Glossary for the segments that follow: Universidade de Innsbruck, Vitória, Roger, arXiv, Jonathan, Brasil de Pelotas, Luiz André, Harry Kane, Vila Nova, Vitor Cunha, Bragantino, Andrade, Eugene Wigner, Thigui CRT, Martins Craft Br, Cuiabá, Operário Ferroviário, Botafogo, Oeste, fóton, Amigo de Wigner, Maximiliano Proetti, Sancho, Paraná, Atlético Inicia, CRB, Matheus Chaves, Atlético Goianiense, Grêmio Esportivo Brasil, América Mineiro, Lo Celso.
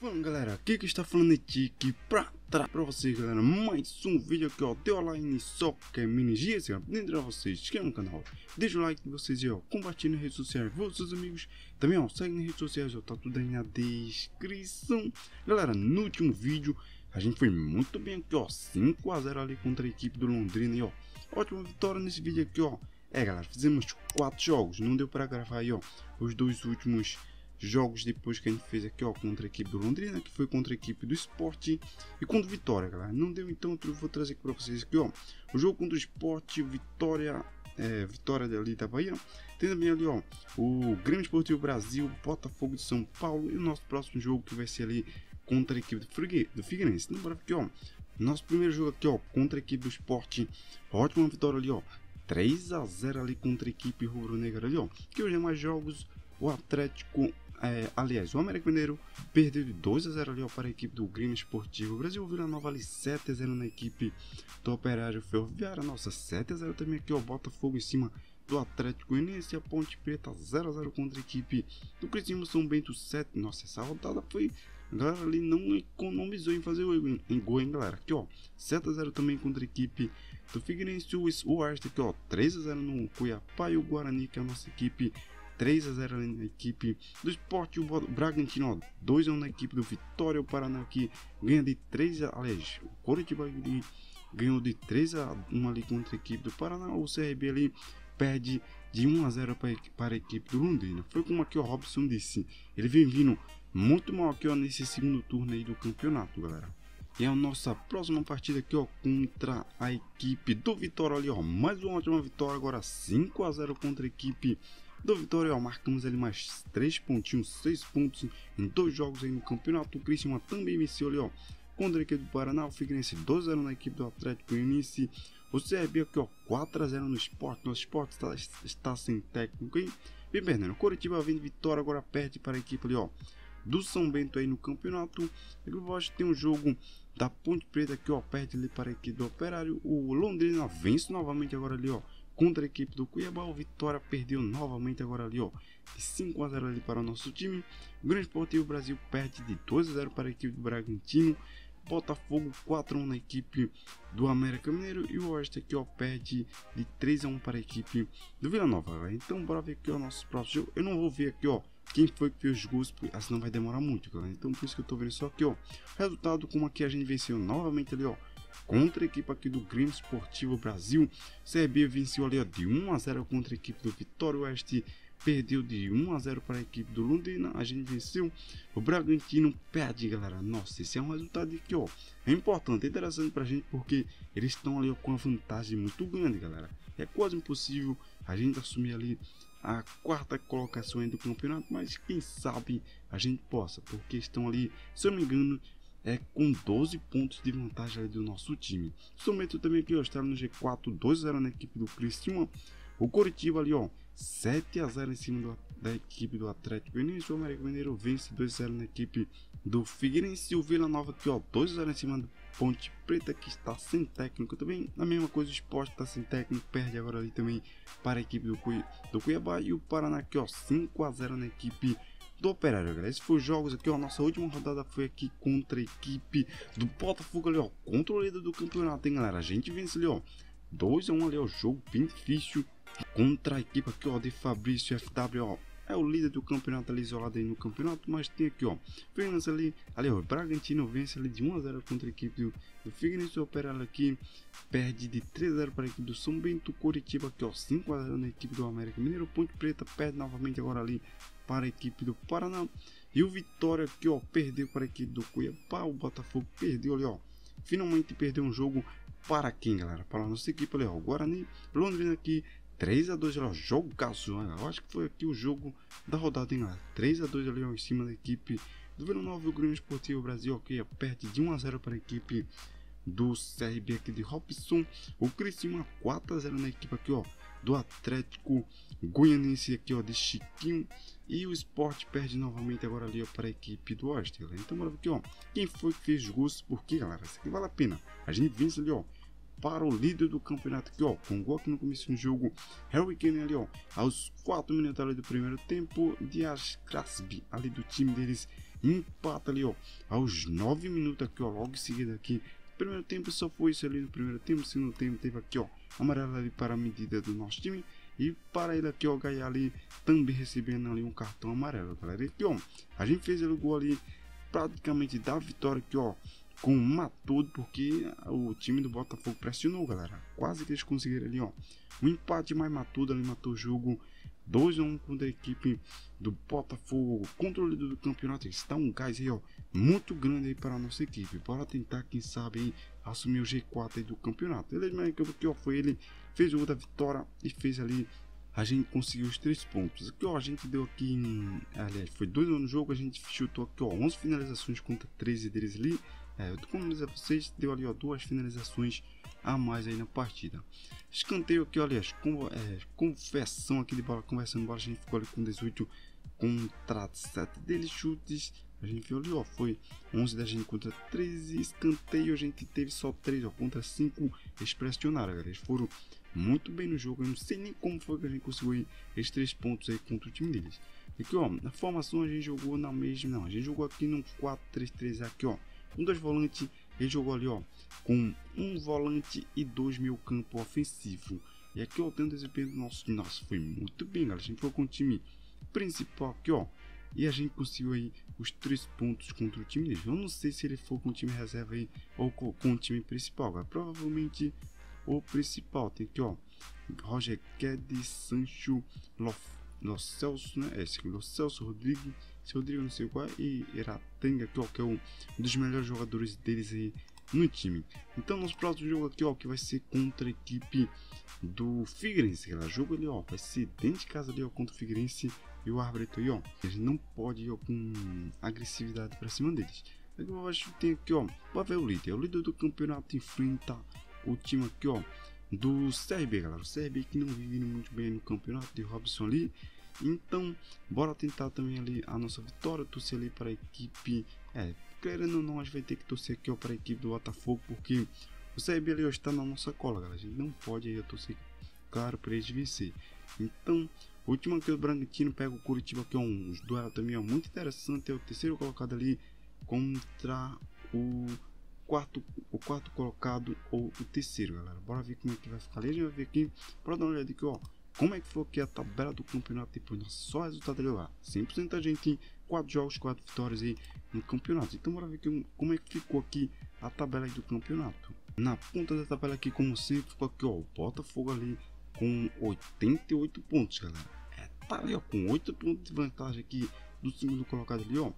Fala galera, aqui que está falando de Thigui pra trás pra vocês galera, mais um vídeo aqui ó, de Online Soccer Manager, dentro de vocês, inscreva no canal, deixa o like de vocês e ó, compartilhe nas redes sociais com seus amigos, também ó, segue nas redes sociais, ó, tá tudo aí na descrição. Galera, no último vídeo, a gente foi muito bem aqui ó, 5 a 0 ali contra a equipe do Londrina e ó, ótima vitória nesse vídeo aqui ó, galera, fizemos 4 jogos, não deu pra gravar aí ó, os 2 últimos jogos depois que a gente fez aqui ó, contra a equipe do Londrina, que foi contra a equipe do Sport e contra o Vitória, galera, não deu então, eu vou trazer aqui pra vocês aqui ó, o jogo contra o Sport, Vitória, Vitória ali da Bahia, tem também ali ó, o Grêmio Esportivo Brasil, Botafogo de São Paulo e o nosso próximo jogo que vai ser ali contra a equipe do Figueirense. Então bora aqui ó, nosso primeiro jogo aqui ó, contra a equipe do Sport, ótima vitória ali ó, 3 a 0 ali contra a equipe Ruro Negra ali ó, que hoje é mais jogos, o Atlético aliás, o América Mineiro perdeu de 2 a 0 ali, ó, para a equipe do Grêmio Esportivo Brasil. Vila Nova ali 7 a 0 na equipe do Operário Ferroviário. Nossa, 7 a 0 também aqui, ó, Botafogo em cima do Atlético Inicia. Ponte Preta 0 a 0 contra a equipe do Criciúma. São Bento 7. Nossa, essa rodada foi... A galera ali não economizou em fazer em gol, hein, galera. Aqui, ó, 7 a 0 também contra a equipe do Figueirense. O Oeste aqui, ó, 3 a 0 no Cuiabá. E o Guarani, que é a nossa equipe... 3 a 0 na equipe do Sport, o Bragantino, 2 a 1 na equipe do Vitória, o Paraná que ganha de 3 a 1, o Coritiba ganhou de 3 a 1 ali contra a equipe do Paraná, o CRB ali perde de 1 a 0 para a equipe do Londrina. Foi como aqui o Robson disse, ele vem vindo muito mal aqui ó, nesse segundo turno aí do campeonato, galera. E a nossa próxima partida aqui ó, contra a equipe do Vitória ali ó, mais uma ótima vitória agora, 5 a 0 contra a equipe do Vitória, ó, marcamos ali mais 3 pontinhos, 6 pontos em 2 jogos aí no campeonato. O Criciúma também venceu ali, ó, contra a equipe do Paraná. O Figueirense 2 a 0 na equipe do Atlético Inicia. O CRB aqui, ó, 4 a 0 no Sport. Nosso Sport está sem técnico, hein? Bem, Bernardo, o Coritiba vem de vitória, agora perde para a equipe ali, ó, do São Bento aí no campeonato. Eu acho que tem um jogo da Ponte Preta aqui, ó, perde ali para a equipe do Operário. O Londrina vence novamente agora ali, ó, contra a equipe do Cuiabá. O Vitória perdeu novamente agora ali, ó, de 5 a 0 ali para o nosso time. O Grêmio Esportivo Brasil perde de 2 a 0 para a equipe do Bragantino. Botafogo 4 a 1 na equipe do América Mineiro. E o Oeste aqui, ó, perde de 3 a 1 para a equipe do Vila Nova, galera. Então bora ver aqui o nosso próximo jogo. Eu não vou ver aqui, ó, quem foi que fez os gols, assim não vai demorar muito, galera. Então por isso que eu tô vendo só aqui, ó, resultado como aqui a gente venceu novamente ali, ó, contra a equipe aqui do Grêmio Esportivo Brasil. CRB venceu ali ó, de 1 a 0 contra a equipe do Vitória. O Oeste perdeu de 1 a 0 para a equipe do Londrina. A gente venceu. O Bragantino perde, galera. Nossa, esse é um resultado que ó, é importante, é interessante para a gente, porque eles estão ali ó, com uma vantagem muito grande, galera. É quase impossível a gente assumir ali a 4ª colocação aí do campeonato, mas quem sabe a gente possa, porque estão ali, se eu não me engano, com 12 pontos de vantagem ali do nosso time. São Bento também aqui ó, está no G4, 2 a 0 na equipe do Criciúma. O Coritiba ali ó, 7 a 0 em cima da equipe do Atlético Inicia. O América Mineiro vence 2 a 0 na equipe do Figueirense. O Vila Nova aqui ó, 2 a 0 em cima do Ponte Preta, que está sem técnico também. A mesma coisa, o Sport está sem técnico, perde agora ali também para a equipe do Cuiabá. E o Paraná aqui ó, 5 a 0 na equipe do Operário, galera. Esses foram os jogos aqui, ó. Nossa última rodada foi aqui contra a equipe do Botafogo ali, ó, contra o líder do campeonato, hein, galera. A gente vence ali, ó, 2 a 1 ali, ó, jogo bem difícil contra a equipe aqui, ó, de Fabrício FW, ó. É o líder do campeonato ali, isolado aí no campeonato, mas tem aqui, ó, Figueirense ali, ó, Bragantino vence ali de 1 a 0 contra a equipe do Figueirense. O Operário aqui perde de 3 a 0 para a equipe do São Bento. Coritiba aqui, ó, 5 a 0 na equipe do América Mineiro. Ponte Preta perde novamente agora ali para a equipe do Paraná. E o Vitória aqui, ó, perdeu para a equipe do Cuiabá. O Botafogo perdeu ali, ó, finalmente perdeu um jogo para quem, galera? Para a nossa equipe ali, ó, Guarani. Londrina aqui, 3 a 2 ali, ó, jogaço, né? Eu acho que foi aqui o jogo da rodada, hein, galera? 3 a 2 ali, ó, em cima da equipe do Vila Nova. O Grêmio Esportivo Brasil, ok, perde de 1 a 0 para a equipe do CRB aqui de Robson. O Criciúma 4 a 0 na equipe aqui, ó, do Atlético Goianiense aqui, ó, de Chiquinho. E o Sport perde novamente agora ali, ó, para a equipe do Oeste, galera. Então bora ver aqui, ó, quem foi que fez gols, porque, galera, isso aqui vale a pena. A gente vence ali, ó, para o líder do campeonato aqui, ó, com gol aqui no começo do jogo, Harry Kane ali, ó, aos 4 minutos ali do primeiro tempo. Dias Crasby ali do time deles empata ali, ó, aos 9 minutos aqui, ó, logo em seguida aqui. Primeiro tempo só foi isso ali no primeiro tempo. Segundo tempo teve aqui, ó, amarelo ali para a medida do nosso time. E para ele aqui, ó, Gaia ali também recebendo ali um cartão amarelo, galera. Aqui, ó, a gente fez o gol ali praticamente da vitória aqui, ó, com o Matudo, porque o time do Botafogo pressionou, galera. Quase que eles conseguiram ali, ó, um empate, mas Matudo ali matou o jogo. 2-1 contra a equipe do Botafogo. Controle do campeonato, está um gás aí, ó, muito grande aí para a nossa equipe. Bora tentar, quem sabe, aí, assumir o G4 aí do campeonato. Ele aqui, ó, foi ele, fez o gol da vitória e fez ali, a gente conseguiu os 3 pontos. Aqui, ó, a gente deu aqui, aliás, foi 2-1 no jogo, a gente chutou aqui, ó, 11 finalizações contra 13 deles ali. É, como dizer a vocês, deu ali, ó, 2 finalizações a mais aí na partida. Escanteio aqui, olha, conversão aqui de bola, conversando bola, a gente ficou ali com 18 contra 7 deles, chutes, a gente viu ali, ó, foi 11 da gente contra 13, escanteio a gente teve só 3, ó, contra 5, eles pressionaram, galera, eles foram muito bem no jogo, eu não sei nem como foi que a gente conseguiu aí esses 3 pontos aí contra o time deles. Aqui, ó, na formação a gente jogou na mesma, não, a gente jogou aqui no 4-3-3 aqui, ó, com 2 volantes, ele jogou ali, ó, com 1 volante e 2 meio campo ofensivo. E aqui, ó, tendo desempenho do nosso, nossa, foi muito bem, galera, a gente foi com o time principal aqui, ó, e a gente conseguiu aí os 3 pontos contra o time dele. Eu não sei se ele for com o time reserva aí ou com o time principal, galera, provavelmente o principal. Tem aqui, ó, Roger Guedes, Sancho, Lo Celso, né, esse aqui, Lo Celso, Rodrigo, não sei qual, e Eratenga aqui, ó, que é um dos melhores jogadores deles aí no time. Então, nosso próximo jogo aqui, ó, que vai ser contra a equipe do Figueirense, galera. Jogo ali, ó, vai ser dentro de casa ali, ó, contra o Figueirense, e o árbitro aí, ó, a gente não pode ir, ó, com agressividade pra cima deles. Aqui, ó, acho que tem aqui, ó, vai ver o líder do campeonato enfrenta o time aqui, ó, do CRB, galera. O CRB que não vive muito bem no campeonato, de Robson ali. Então, bora tentar também ali a nossa vitória, torcer ali para a equipe, querendo ou não, a gente vai ter que torcer aqui, ó, para a equipe do Botafogo, porque o CRB ali, ó, está na nossa cola, galera, a gente não pode aí, ó, torcer, claro, para eles vencer. Então, o último aqui, o Bragantino pega o Coritiba, que é um duelo também, ó, muito interessante, é o terceiro colocado ali contra o quarto colocado, ou o terceiro, galera. Bora ver como é que vai ficar ali, a gente vai ver aqui, bora dar uma olhada aqui, ó, como é que foi aqui a tabela do campeonato depois, nossa, só resultado ali, ó, 100% a gente em 4 jogos, 4 vitórias aí no campeonato. Então bora ver aqui, como é que ficou aqui a tabela aí do campeonato. Na ponta da tabela aqui, como sempre, ficou aqui, ó, o Botafogo ali com 88 pontos, galera. Tá ali, ó, com 8 pontos de vantagem aqui do segundo colocado ali, ó,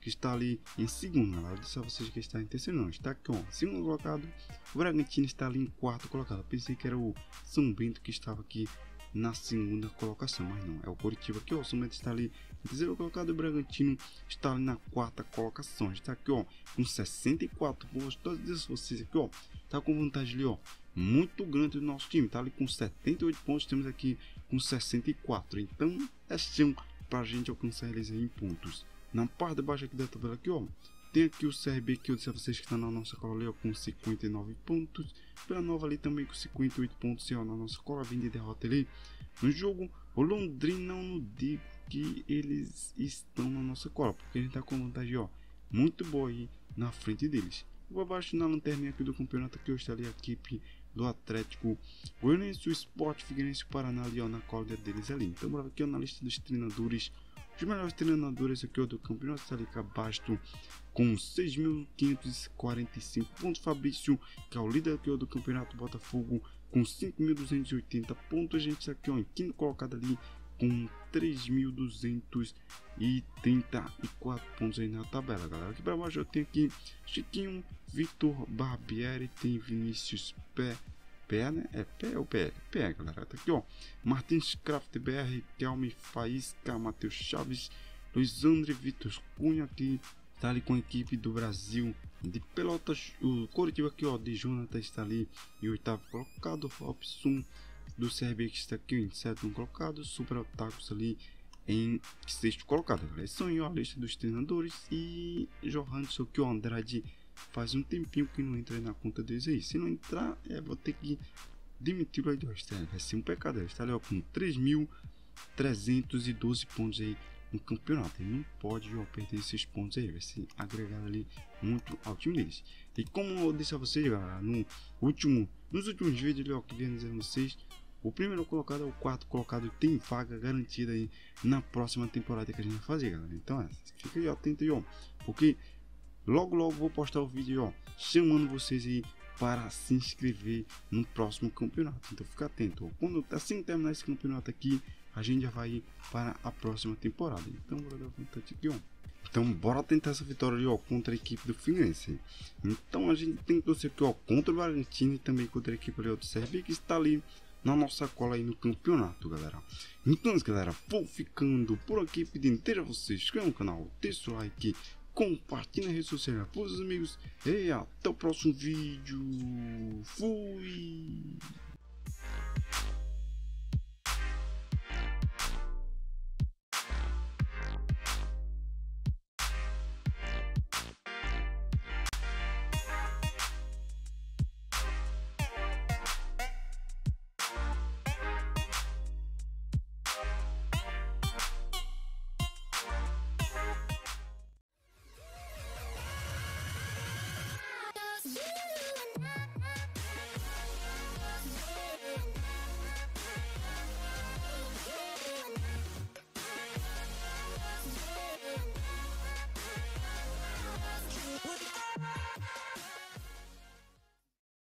que está ali em segundo, galera. Eu disse a vocês que está em terceiro, não, está aqui, ó, segundo colocado. O Bragantino está ali em 4º colocado, eu pensei que era o São Bento que estava aqui na segunda colocação, mas não, é o Coritiba aqui, ó, o São Bento está ali em terceiro colocado, o Bragantino está ali na 4ª colocação, está aqui, ó, com 64 pontos. Todos esses vocês aqui, ó, tá com vantagem ali, ó, muito grande do nosso time, tá ali com 78 pontos, temos aqui com 64, então é chance para a gente alcançar eles aí em pontos. Na parte de baixo aqui da tabela aqui, ó, tem aqui o CRB, que eu disse a vocês que está na nossa cola ali, ó, com 59 pontos. Vila Nova ali também com 58 pontos, ó, na nossa cola, vem de derrota ali no jogo. O Londrina, eu não digo que eles estão na nossa cola, porque a gente está com vantagem, ó, muito boa aí na frente deles. Vou abaixo na lanterninha aqui do campeonato, que hoje está ali a equipe do Atlético Inicia, o Sport, Figueirense, o Paraná ali, ó, na cola deles ali. Então bora aqui, ó, na lista dos treinadores, os melhores treinadores aqui, ó, do campeonato, está ali abaixo com 6.545 pontos. Fabrício, que é o líder aqui, ó, do campeonato, Botafogo, com 5.280 pontos. A gente está aqui, ó, em quinto colocado ali com 3.234 pontos aí na tabela, galera. Aqui para baixo eu tenho aqui Chiquinho, Vitor Barbieri, tem Vinícius Pé, né? É Pé ou Pé? Pé, galera. Tá aqui, ó, Martins Craft, BR, Kelme, Faísca, Matheus Chaves, Luiz André, Vitor Cunha aqui. Está ali com a equipe do Brasil de Pelotas, o Coritiba aqui, ó, de Jonathan está ali em 8º colocado. Robson do CRB, que está aqui em 7º colocado. Super Otakus ali em 6º colocado, galera. São aí, ó, a lista dos treinadores. E Johansson, que o Andrade faz um tempinho que não entra aí na conta deles aí. Se não entrar, vou ter que demitir o aí do resto, vai ser um pecado. Ele está ali, ó, com 3.312 pontos aí no campeonato. Ele não pode perder esses pontos aí, vai ser agregado ali muito ao time deles. E como eu disse a vocês, galera, nos últimos vídeos eu queria dizer a vocês, o primeiro colocado ao quarto colocado tem vaga garantida aí na próxima temporada que a gente vai fazer, galera. Então fica aí atento aí, ó, porque logo logo vou postar o vídeo, ó, chamando vocês aí para se inscrever no próximo campeonato. Então fica atento, ó. Quando assim terminar esse campeonato aqui, a gente já vai para a próxima temporada. Então bora dar vontade aqui, ó. Então bora tentar essa vitória ali, ó, contra a equipe do Figueirense. Então a gente tem que torcer aqui, ó, contra o Bragantino e também contra a equipe ali, ó, do CRB, que está ali na nossa cola aí no campeonato, galera. Então, galera, vou ficando por aqui, pedindo inteira vocês, inscrevam no canal, deixa o like, compartilha na rede social com os amigos e até o próximo vídeo. Fui!